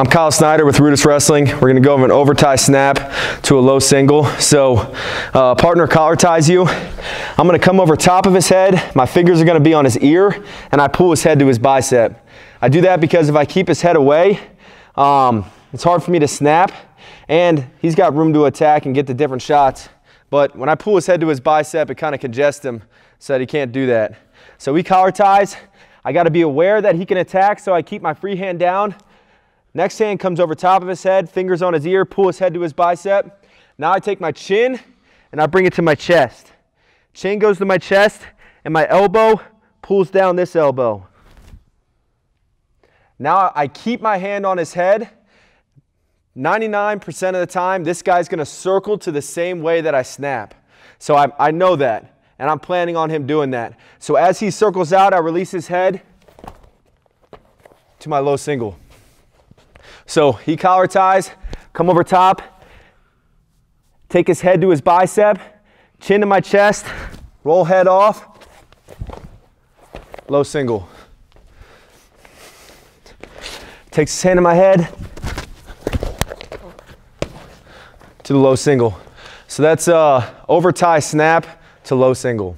I'm Kyle Snyder with RUDIS Wrestling. We're going to go over an overtie snap to a low single. So partner collar ties you. I'm going to come over top of his head. My fingers are going to be on his ear, and I pull his head to his bicep. I do that because if I keep his head away, it's hard for me to snap, and he's got room to attack and get the different shots. But when I pull his head to his bicep, it kind of congests him so that he can't do that. So he collar ties. I got to be aware that he can attack, so I keep my free hand down. Next hand comes over top of his head, fingers on his ear, pull his head to his bicep. Now I take my chin and I bring it to my chest. Chin goes to my chest and my elbow pulls down this elbow. Now I keep my hand on his head. 99% of the time, this guy's going to circle to the same way that I snap. So I know that, and I'm planning on him doing that. So as he circles out, I release his head to my low single. So he collar ties, come over top, take his head to his bicep, chin to my chest, roll head off, low single. Takes his hand to my head, to the low single. So that's overtie snap to low single.